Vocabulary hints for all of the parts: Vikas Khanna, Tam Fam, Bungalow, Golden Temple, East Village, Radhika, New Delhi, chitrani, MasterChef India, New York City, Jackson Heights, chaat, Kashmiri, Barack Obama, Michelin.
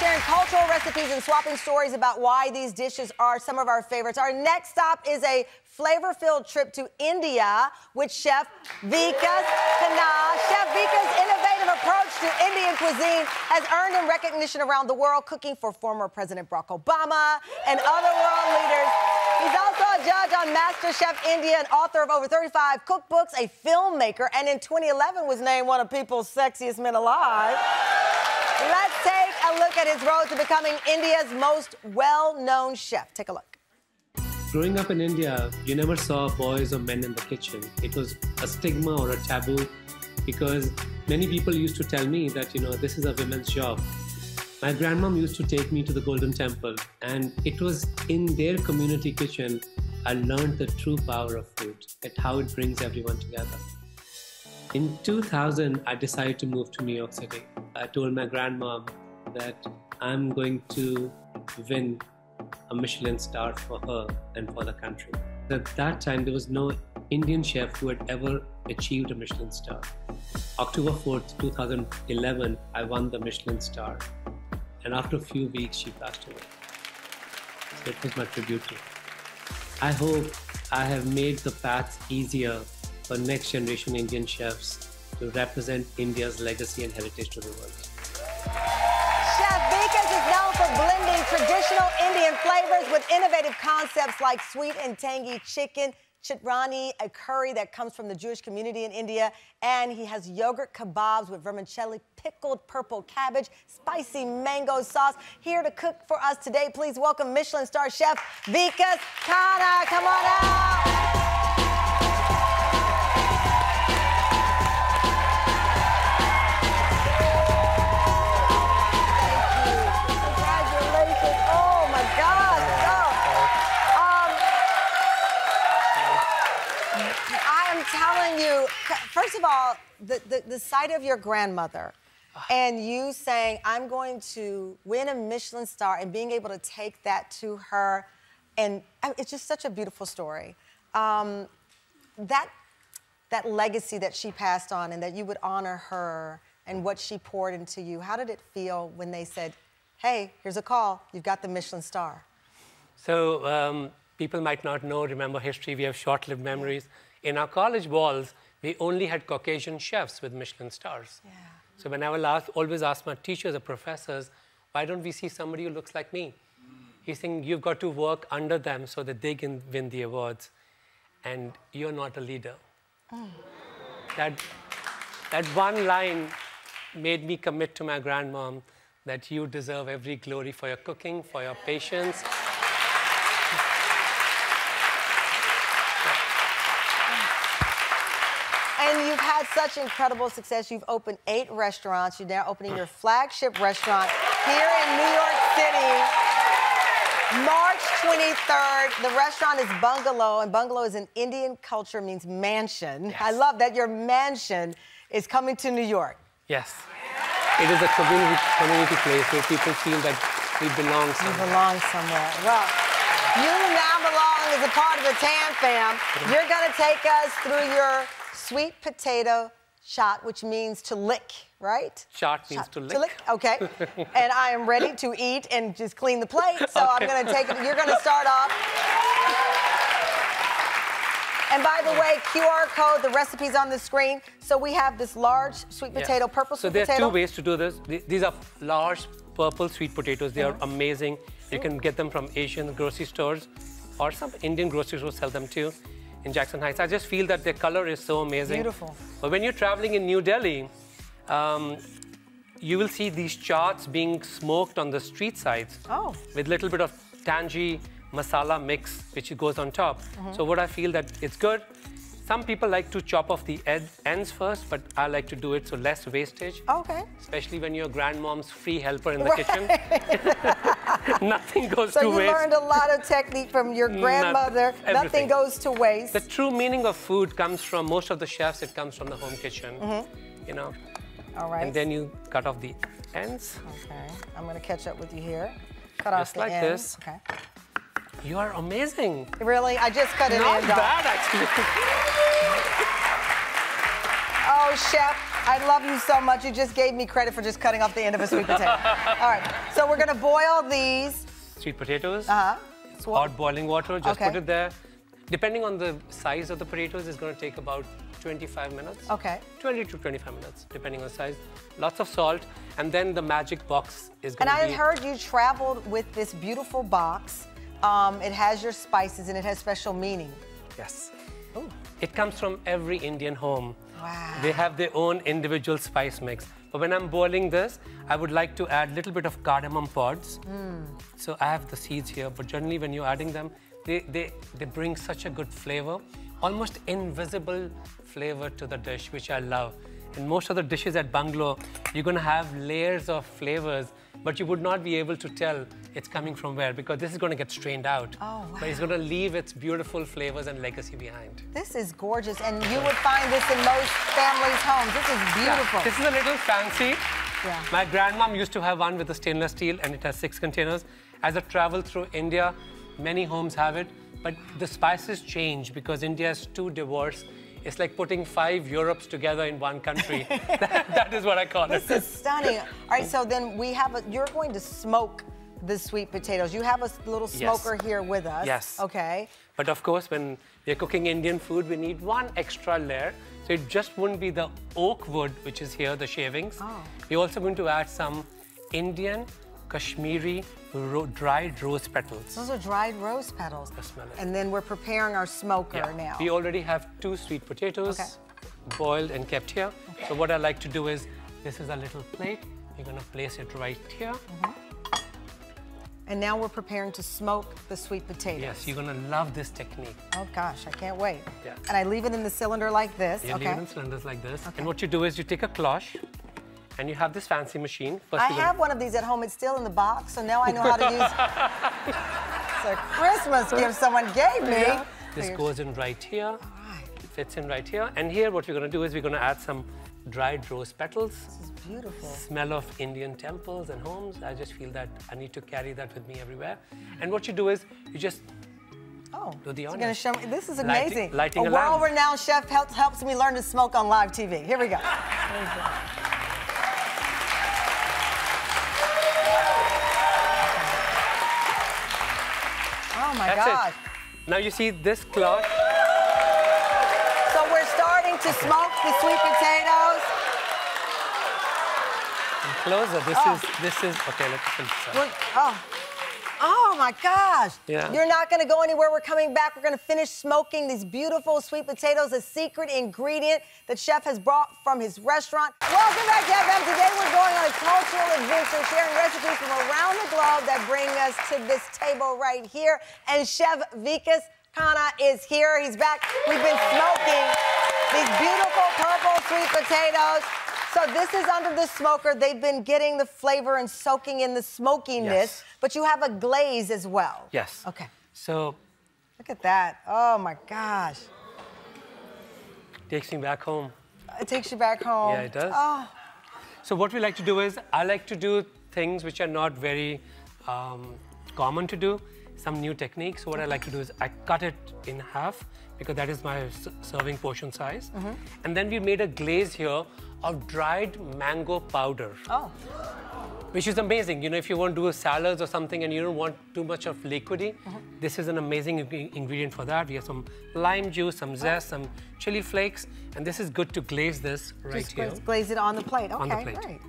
sharing cultural recipes and swapping stories about why these dishes are some of our favorites. Our next stop is a flavor-filled trip to India with Chef Vikas Khanna. Chef Vikas' innovative approach to Indian cuisine has earned him recognition around the world, cooking for former President Barack Obama and other world leaders. He's also a judge on MasterChef India, an author of over 35 cookbooks, a filmmaker, and in 2011 was named one of People's Sexiest Men Alive. Let's take a look at his road to becoming India's most well-known chef. Take a look. Growing up in India, you never saw boys or men in the kitchen. It was a stigma or a taboo because many people used to tell me that, you know, this is a women's job. My grandmom used to take me to the Golden Temple, and it was in their community kitchen I learned the true power of food and how it brings everyone together. In 2000, I decided to move to New York City. I told my grandmom that I'm going to win a Michelin star for her and for the country. At that time, there was no Indian chef who had ever achieved a Michelin star. October 4th, 2011, I won the Michelin star. And after a few weeks, she passed away. So it was my tribute to her. I hope I have made the path easier for next generation Indian chefs to represent India's legacy and heritage to the world. Chef Vikas is known for blending traditional Indian flavors with innovative concepts like sweet and tangy chicken, chitrani, a curry that comes from the Jewish community in India, and he has yogurt kebabs with vermicelli, pickled purple cabbage, spicy mango sauce. Here to cook for us today, please welcome Michelin star chef Vikas Khanna. Come on out. Telling you, first of all, the sight of your grandmother and you saying, I'm going to win a Michelin star, and being able to take that to her, and it's just such a beautiful story. That legacy that she passed on and that you would honor her and what she poured into you, how did it feel when they said, hey, here's a call, you've got the Michelin star? So people might not know, remember history, we have short-lived memories. In our college balls, we only had Caucasian chefs with Michelin stars. Yeah. So when I will always ask my teachers or professors, why don't we see somebody who looks like me? He's saying, you've got to work under them so that they can win the awards. And you're not a leader. Oh. That one line made me commit to my grandmom that you deserve every glory for your cooking, for your patience. And you've had such incredible success. You've opened 8 restaurants. You're now opening your flagship restaurant here in New York City, March 23rd. The restaurant is Bungalow, and Bungalow is in Indian culture, means mansion. Yes. I love that your mansion is coming to New York. Yes. It is a community place where people feel that we belong somewhere. You belong somewhere. Well, you now belong as a part of the Tan fam. You're going to take us through your sweet potato chaat, which means to lick, right? Chaat means to lick. To lick, okay. And I am ready to eat and just clean the plate, so okay. I'm gonna take it, you're gonna start off. And by the way, QR code, the recipe's on the screen. So we have this large sweet potato, purple sweet potato. So there are 2 ways to do this. These are large purple sweet potatoes. They are amazing. You can get them from Asian grocery stores, or some Indian grocery stores sell them too. In Jackson Heights. I just feel that their color is so amazing. Beautiful. But when you're traveling in New Delhi, you will see these chaats being smoked on the street sides with a little bit of tangy masala mix, which goes on top. So what I feel that it's good. Some people like to chop off the ends first, but I like to do it so less wastage. Okay. Especially when you're grandmom's free helper in the kitchen. Nothing goes to waste. So you learned a lot of technique from your grandmother. Nothing goes to waste. The true meaning of food comes from, most of the chefs, it comes from the home kitchen. You know. All right. And then you cut off the ends. Okay. I'm going to catch up with you here. Cut off the ends. Just like this. Okay. You are amazing. Really? I just cut an end off. Not bad, actually. Oh, Chef, I love you so much. You just gave me credit for just cutting off the end of a sweet potato. All right, so we're going to boil these. Sweet potatoes. Hot boiling water, just put it there. Depending on the size of the potatoes, it's going to take about 25 minutes. Okay. 20 to 25 minutes, depending on size. Lots of salt, and then the magic box is going to be... And I had heard you traveled with this beautiful box. It has your spices, and it has special meaning. Yes. Ooh. It comes from every Indian home. Wow. They have their own individual spice mix. But when I'm boiling this, I would like to add a little bit of cardamom pods. So I have the seeds here, but generally when you're adding them, they bring such a good flavor, almost invisible flavor to the dish, which I love. In most of the dishes at Bungalow, you're going to have layers of flavors, but you would not be able to tell it's coming from where, because this is going to get strained out. But it's going to leave its beautiful flavors and legacy behind. This is gorgeous, and you would find this in most families' homes. This is beautiful. Yeah, this is a little fancy. Yeah. My grandmom used to have one with the stainless steel, and it has 6 containers. As I travel through India, many homes have it, but the spices change because India is too diverse. It's like putting 5 Europes together in one country. that is what I call it. This is stunning. All right, so then we have you're going to smoke the sweet potatoes. You have a little smoker here with us. Yes. Okay. But of course, when you're cooking Indian food, we need one extra layer. So it just wouldn't be the oak wood, which is here, the shavings. We're also going to add some Indian Kashmiri dried rose petals. Those are dried rose petals. I smell it. And then we're preparing our smoker now. We already have 2 sweet potatoes boiled and kept here. So what I like to do is, this is a little plate. You're going to place it right here. And now we're preparing to smoke the sweet potatoes. Yes, you're going to love this technique. Oh gosh, I can't wait. Yeah. And I leave it in the cylinder like this. You leave it in cylinders like this. And what you do is you take a cloche. And you have this fancy machine. I have one of these at home. It's still in the box, so now I know how to use it. It's a Christmas gift someone gave me. Yeah. This goes in right here. All right. Fits in right here. And here what we're going to do is we're going to add some dried rose petals. This is beautiful. Smell of Indian temples and homes. I just feel that I need to carry that with me everywhere. And what you do is you just... do the honors. You're going to show me. This is amazing. Lighting a lamp. A world-renowned chef helps me learn to smoke on live TV. Here we go. Oh my gosh. Now you see this cloche. So we're starting to smoke the sweet potatoes. And closer. This is okay, let's finish this up. Oh my gosh. Yeah. You're not gonna go anywhere. We're coming back. We're gonna finish smoking these beautiful sweet potatoes, a secret ingredient that chef has brought from his restaurant. Welcome back to FM. Today we're going on a cultural adventure, sharing recipes from around the globe that bring us to this table right here. And Chef Vikas Khanna is here. He's back. We've been smoking these beautiful purple sweet potatoes. So this is under the smoker. They've been getting the flavor and soaking in the smokiness, but you have a glaze as well. Yes. Okay. So look at that. Oh my gosh. Takes me back home. It takes you back home. Yeah, it does. Oh. So what we like to do is, I like to do things which are not very common to do, some new techniques. So what I like to do is I cut it in half, because that is my serving portion size. And then we made a glaze here of dried mango powder. Which is amazing. You know, if you want to do salads or something and you don't want too much of liquidy, this is an amazing ingredient for that. We have some lime juice, some zest, some chili flakes, and this is good to glaze this right here. Just glaze it on the plate. Okay, on the plate. Great.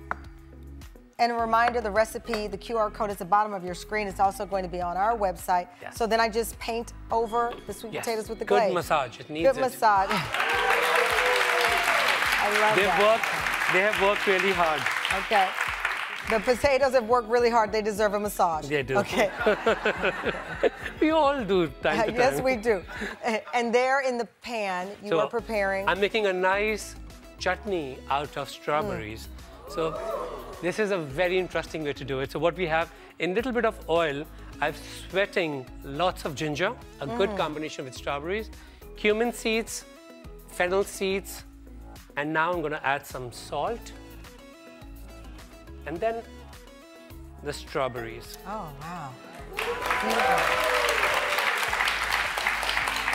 And a reminder, the recipe, the QR code is at the bottom of your screen. It's also going to be on our website. Yes. So then I just paint over the sweet potatoes with the glaze. Good massage. It needs it. Good massage. I love that. They have worked really hard. Okay. The potatoes have worked really hard. They deserve a massage. They do. Okay. We all do, time to time. Yes, we do. And there in the pan, you are preparing. I'm making a nice chutney out of strawberries. So this is a very interesting way to do it. So what we have, in a little bit of oil, I'm sweating lots of ginger, a good combination with strawberries, cumin seeds, fennel seeds, and now I'm going to add some salt, and then the strawberries. Oh, wow. Beautiful.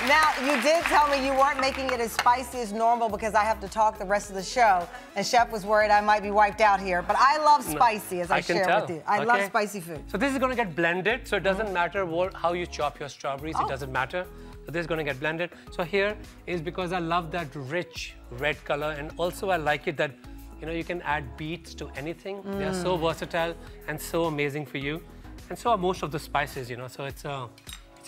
Now, you did tell me you weren't making it as spicy as normal because I have to talk the rest of the show, and Chef was worried I might be wiped out here. But I love spicy, as I share with you. I love spicy food. So this is going to get blended, so it doesn't matter how you chop your strawberries. It doesn't matter. So this is going to get blended. So here is because I love that rich red color, and also I like it that, you know, you can add beets to anything. They are so versatile and so amazing for you. And so are most of the spices, you know, so it's a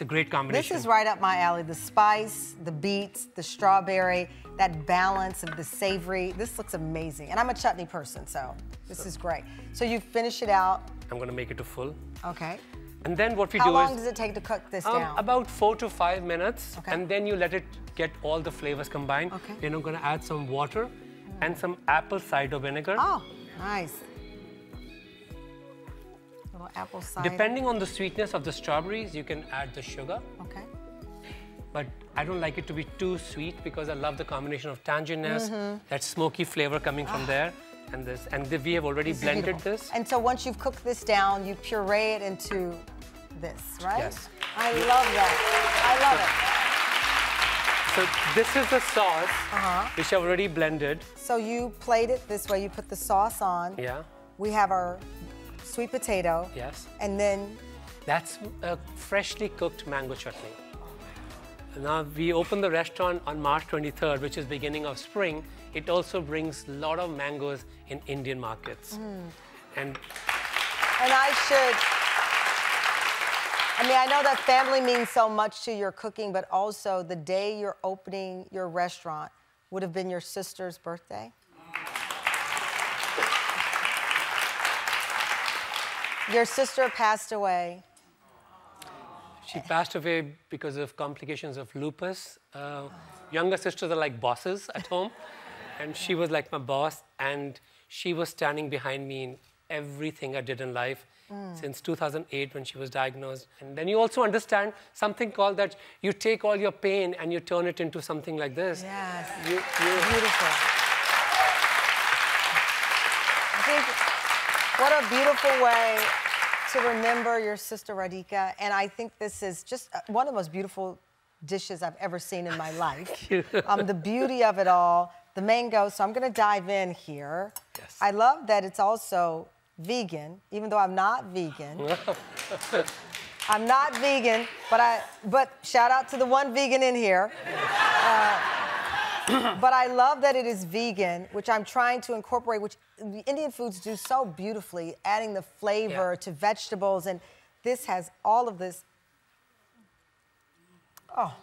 great combination. This is right up my alley. The spice, the beets, the strawberry, that balance of the savory. This looks amazing. And I'm a chutney person, so this is great. So you finish it out. I'm going to make it to full. Okay. And then what we do is... How long does it take to cook this down? About 4 to 5 minutes. Okay. And then you let it get all the flavors combined. Okay. Then I'm going to add some water and some apple cider vinegar. Oh, nice. Apple cider. Depending on the sweetness of the strawberries, you can add the sugar. Okay. But I don't like it to be too sweet because I love the combination of tanginess, that smoky flavor coming from there, and this. And we have already blended this. And so once you've cooked this down, you puree it into this, right? Yes. I love that. I love it. So this is the sauce which I've already blended. So you plate it this way. You put the sauce on. Yeah. We have our sweet potato. Yes. And then? That's a freshly cooked mango chutney. Now, we open the restaurant on March 23rd, which is beginning of spring. It also brings a lot of mangoes in Indian markets. And I should... I mean, I know that family means so much to your cooking, but also the day you're opening your restaurant would have been your sister's birthday. Your sister passed away. She passed away because of complications of lupus. Younger sisters are like bosses at home. And she was like my boss. And she was standing behind me in everything I did in life since 2008 when she was diagnosed. And then you also understand something called that you take all your pain and you turn it into something like this. Yes. Beautiful. What a beautiful way to remember your sister, Radhika. And I think this is just one of the most beautiful dishes I've ever seen in my life. The beauty of it all, the mango. So I'm going to dive in here. Yes. I love that it's also vegan, even though I'm not vegan. I'm not vegan, but shout out to the one vegan in here. But I love that it is vegan, which I'm trying to incorporate, which the Indian foods do so beautifully, adding the flavor to vegetables, and this has all of this. Oh.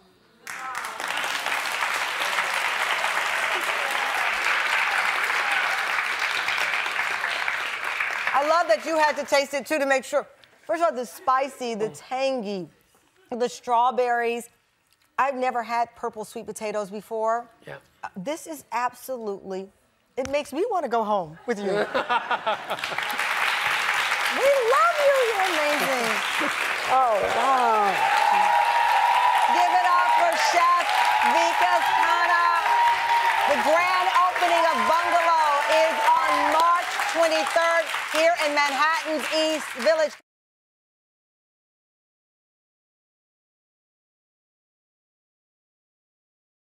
I love that you had to taste it, too, to make sure. First of all, the spicy, the tangy, the strawberries. I've never had purple sweet potatoes before. Yeah. This is absolutely, it makes me want to go home with you. We love you, you're amazing. Oh, wow. Give it up for Chef Vikas Khanna. The grand opening of Bungalow is on March 23rd here in Manhattan's East Village.